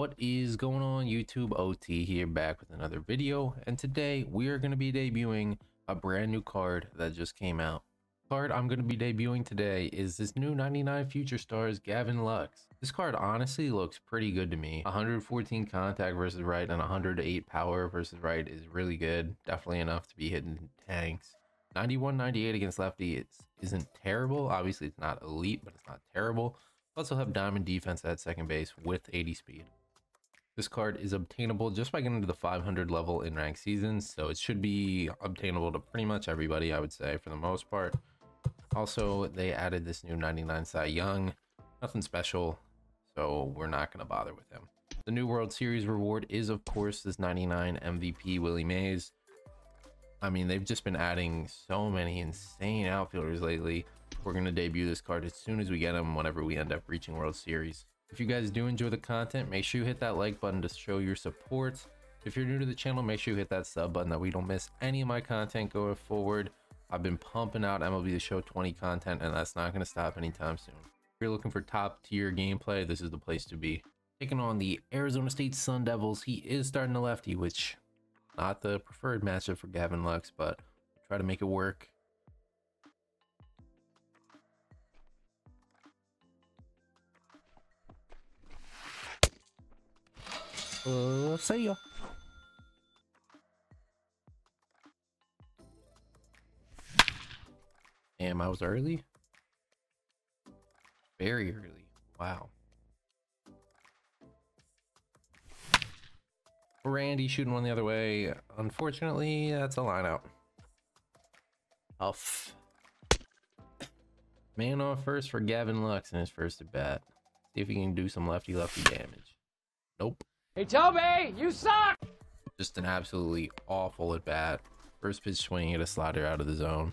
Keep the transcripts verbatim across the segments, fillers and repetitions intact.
What is going on, YouTube? O T here, back with another video, and today we are going to be debuting a brand new card that just came out. The card I'm going to be debuting today is this new ninety-nine Future Stars Gavin Lux. This card honestly looks pretty good to me. one hundred fourteen contact versus right and one hundred eight power versus right is really good, definitely enough to be hitting tanks. ninety-one ninety-eight against lefty it isn't terrible. Obviously it's not elite, but it's not terrible. Also have diamond defense at second base with eighty speed. This card is obtainable just by getting to the five hundred level in ranked seasons, so it should be obtainable to pretty much everybody, I would say, for the most part. Also, they added this new ninety-nine Cy Young. Nothing special, so we're not going to bother with him. The new World Series reward is, of course, this ninety-nine M V P Willie Mays. I mean, they've just been adding so many insane outfielders lately. We're going to debut this card as soon as we get them, whenever we end up reaching World Series. If you guys do enjoy the content, make sure you hit that like button to show your support. If you're new to the channel, make sure you hit that sub button that we don't miss any of my content going forward. I've been pumping out M L B The Show twenty content, and that's not going to stop anytime soon. If you're looking for top tier gameplay, this is the place to be. Taking on the Arizona State Sun Devils, he is starting a lefty, which not the preferred matchup for Gavin Lux, but we'll try to make it work. Uh, see ya. Damn, I was early. Very early. Wow. Randy shooting one the other way. Unfortunately, that's a line out. Tough. Man off first for Gavin Lux in his first at bat. See if he can do some lefty lefty damage. Nope. Hey Toby, you suck! Just an absolutely awful at bat. First pitch swinging at a slider out of the zone.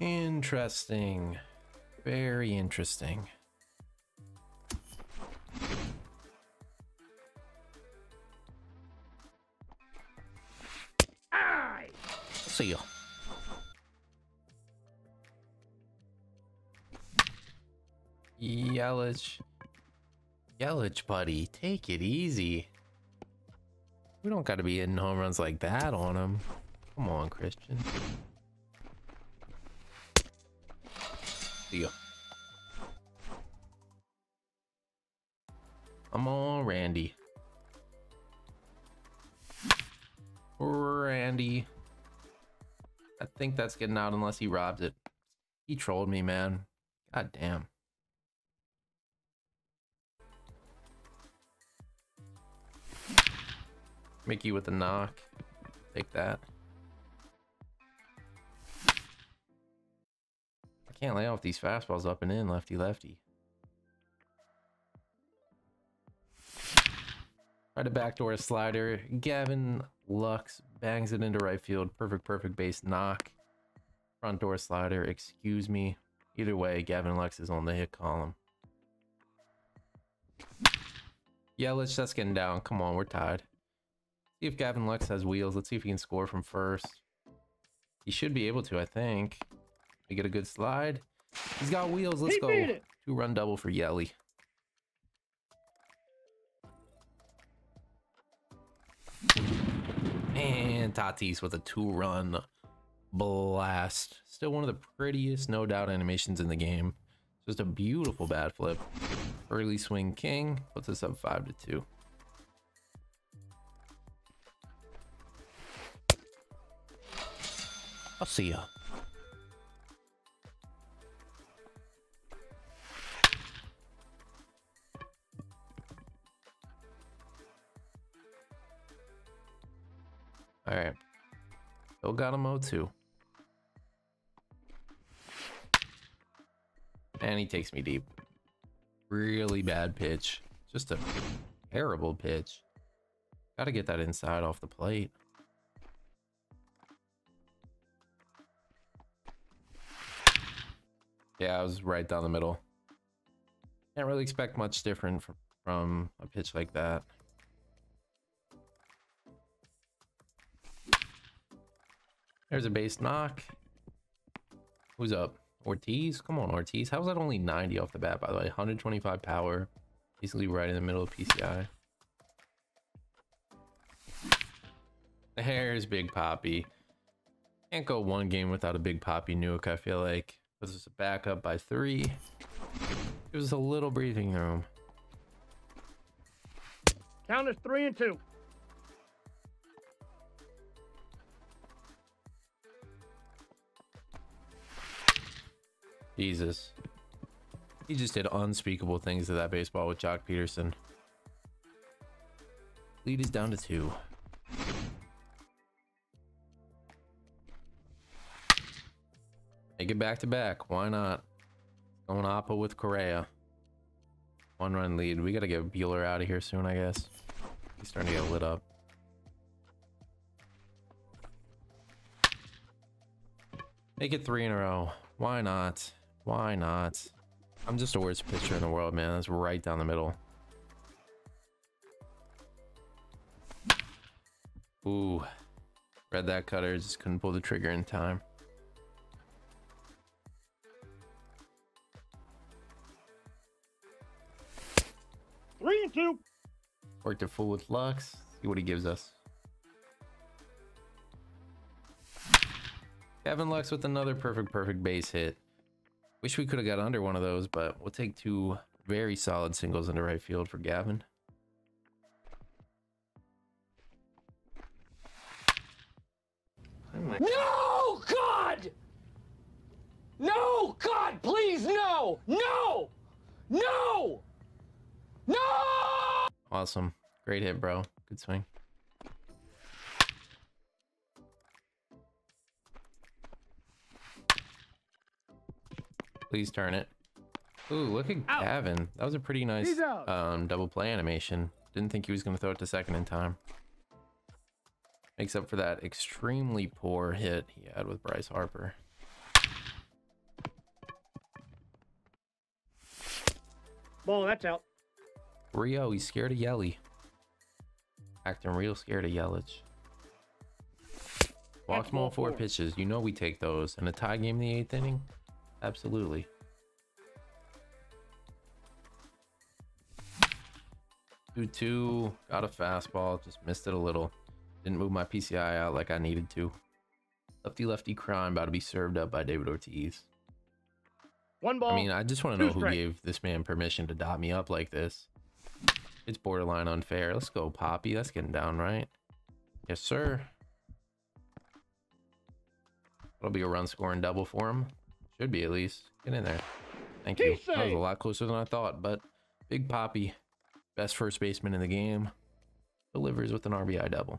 Interesting. Very interesting. Aye. See ya. Yelich. Yelich, buddy. Take it easy. We don't got to be hitting home runs like that on him. Come on, Christian. See ya. Come on, Randy. Randy. I think that's getting out unless he robs it. He trolled me, man. God damn. Mickey with a knock. Take that. I can't lay off these fastballs up and in, lefty lefty. Right to backdoor slider. Gavin Lux bangs it into right field. Perfect, perfect base knock. Front door slider. Excuse me. Either way, Gavin Lux is on the hit column. Yelich, that's getting down. Come on, we're tied. See if Gavin Lux has wheels. Let's see if he can score from first. He should be able to, I think. We get a good slide. He's got wheels. Let's go. Two run double for Yelich. And Tatis with a two run blast. Still one of the prettiest, no doubt, animations in the game. Just a beautiful bat flip. Early swing king. Puts us up five to two. I'll see ya. All right. Still got him oh two. And he takes me deep. Really bad pitch. Just a terrible pitch. Got to get that inside off the plate. Yeah, I was right down the middle. Can't really expect much different from, from a pitch like that. There's a base knock. Who's up? Ortiz, come on, Ortiz. How's that only ninety off the bat, by the way? one twenty-five power, basically right in the middle of P C I. There's Big Poppy. Can't go one game without a Big Poppy nuke, I feel like. This is a backup by three. It was a little breathing room. Count is three and two. Jesus. He just did unspeakable things to that baseball with Jock Peterson. Lead is down to two. Take it back to back. Why not? Going Oppo with Correa. One run lead. We got to get Bueller out of here soon, I guess. He's starting to get lit up. Make it three in a row. Why not? Why not? I'm just the worst pitcher in the world, man. That's right down the middle. Ooh. Read that cutter. Just couldn't pull the trigger in time. Three and two. Worked it full with Lux. See what he gives us. Gavin Lux with another perfect, perfect base hit. Wish we could have got under one of those, but we'll take two very solid singles into right field for Gavin. No, God! No, God, please, no! No! No! No! Awesome. Great hit, bro. Good swing. Please turn it. Ooh, look at Out. Gavin. That was a pretty nice um, double play animation. Didn't think he was going to throw it to second in time. Makes up for that extremely poor hit he had with Bryce Harper. Ball, that's out. Rio, he's scared of Yelich. Acting real scared of Yelich. Walks all four pitches. You know we take those. In a tie game in the eighth inning? Absolutely. two two. Got a fastball. Just missed it a little. Didn't move my P C I out like I needed to. Lefty lefty crime about to be served up by David Ortiz. One ball. I mean, I just want to know who gave this man permission to dot me up like this. It's borderline unfair. Let's go, Poppy. That's getting down right. Yes, sir. That'll be a run scoring double for him. Should be, at least. Get in there. Thank you. That was a lot closer than I thought, but Big Poppy, best first baseman in the game, delivers with an R B I double.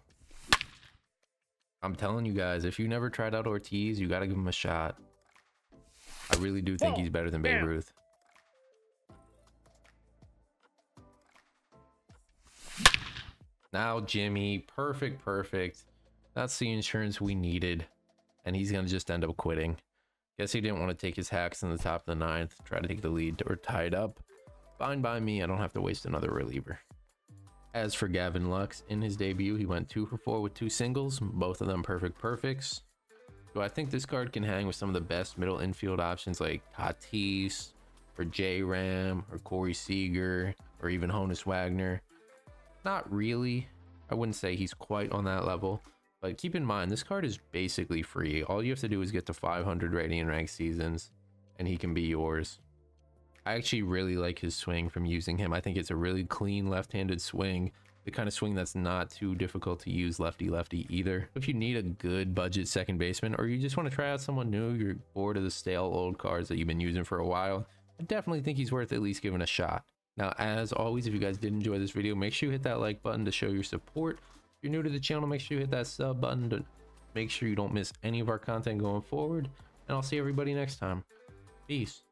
I'm telling you guys, if you never tried out Ortiz, you got to give him a shot. I really do think he's better than Babe Ruth. Now Jimmy, perfect, perfect. That's the insurance we needed, and he's gonna just end up quitting. Guess he didn't want to take his hacks in the top of the ninth, try to take the lead or tie it up. Fine by me. I don't have to waste another reliever. As for Gavin Lux, in his debut, he went two for four with two singles, both of them perfect perfects. So I think this card can hang with some of the best middle infield options like Tatis or J Ram or Corey Seager or even Honus Wagner. Not really. I wouldn't say he's quite on that level, but keep in mind, this card is basically free. All you have to do is get to five hundred rating in ranked seasons, and he can be yours. I actually really like his swing from using him. I think it's a really clean left-handed swing, the kind of swing that's not too difficult to use lefty-lefty either. If you need a good budget second baseman, or you just want to try out someone new, you're bored of the stale old cards that you've been using for a while, I definitely think he's worth at least giving a shot. Now, as always, if you guys did enjoy this video, make sure you hit that like button to show your support. If you're new to the channel, make sure you hit that sub button to make sure you don't miss any of our content going forward. And I'll see everybody next time. Peace.